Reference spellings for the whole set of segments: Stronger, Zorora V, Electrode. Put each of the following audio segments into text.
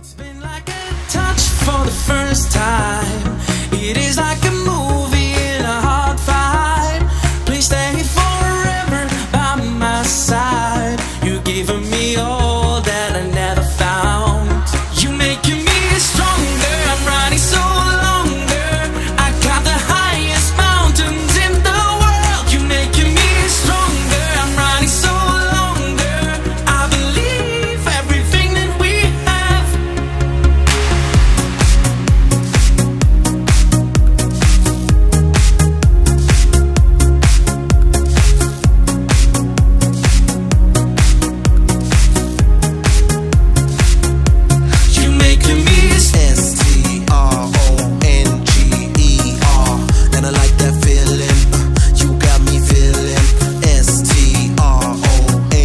It's been like a touch for the first time. It is like a movie in a hard fight. Please stay forever by my side. You gave me all that I never found. You making me stronger. I'm running so longer. I got the highest mountains in the world. You making me stronger. I'm running so longer. I believe everything that we have. You making me S-T-R-O-N-G-E-R. And I like that feeling. You got me feeling S-T-R-O-N-G-E-R. And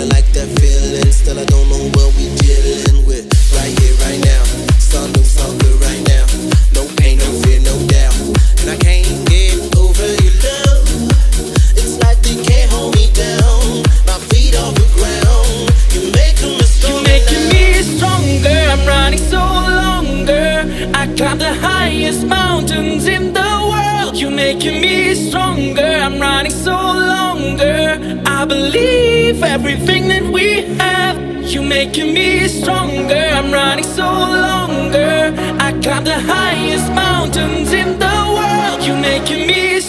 I like that feeling. Still I don't know what we dealing with. Right here, right now. Sun new something right now. No, ain't no fear, no doubt. And I can't get over your love. It's like they can't hold me down. My feet off the ground. You making me stronger now. It's been like a touch for the first time. It is like a movie in a hard fight. Please stay forever by my side. You giving me all that I never found. You making me stronger, I'm running so longer. I got the highest mountains in the world. You making me stronger, I'm running so longer. I believe everything that we have. You making me stronger, stronger, stronger, stronger, stronger, stronger, stronger, stronger, still I don't know what we dealing with. Right here, right now. Sun new something right now. No pain, no fear, no doubt. And I can't get over your love. It's like they can't hold me down. My feet off the ground. You making me stronger. You making me stronger. I'm running so longer. I climbed the highest mountains in the world. You making me stronger. I'm running so longer. I believe everything that we have. You making me stronger. I'm running so longer. I climbed the highest mountains in the world. You making me